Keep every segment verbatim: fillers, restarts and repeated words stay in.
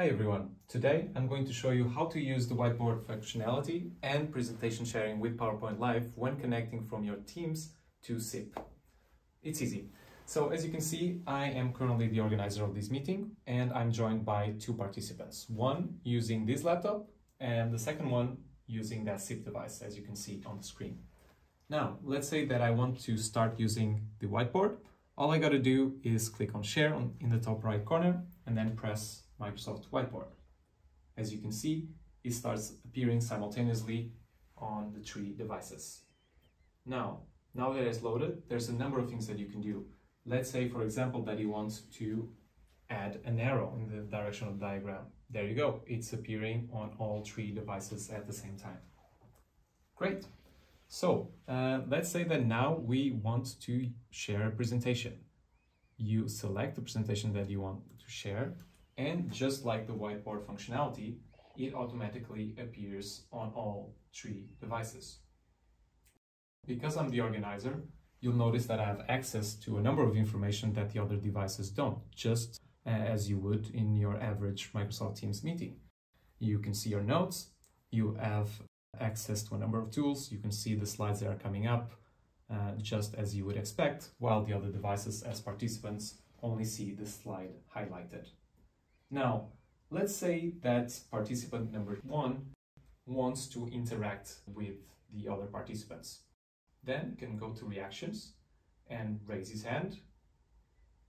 Hi everyone, today I'm going to show you how to use the whiteboard functionality and presentation sharing with PowerPoint Live when connecting from your Teams to S I P. It's easy. So as you can see, I am currently the organizer of this meeting and I'm joined by two participants, one using this laptop and the second one using that S I P device, as you can see on the screen. Now, let's say that I want to start using the whiteboard. All I gotta do is click on share on, in the top right corner and then press Microsoft Whiteboard. As you can see, it starts appearing simultaneously on the three devices. Now, now that it's loaded, there's a number of things that you can do. Let's say, for example, that you want to add an arrow in the direction of the diagram. There you go. It's appearing on all three devices at the same time. Great. So uh, let's say that now we want to share a presentation. You select the presentation that you want to share. And just like the whiteboard functionality, it automatically appears on all three devices. Because I'm the organizer, you'll notice that I have access to a number of information that the other devices don't, just as you would in your average Microsoft Teams meeting. You can see your notes, you have access to a number of tools, you can see the slides that are coming up, uh, just as you would expect, while the other devices as participants only see the slide highlighted. Now, let's say that participant number one wants to interact with the other participants. Then you can go to reactions and raise his hand.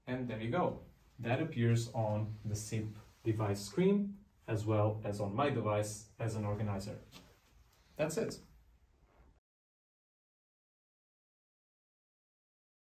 And there you go. That appears on the S I P device screen as well as on my device as an organizer. That's it.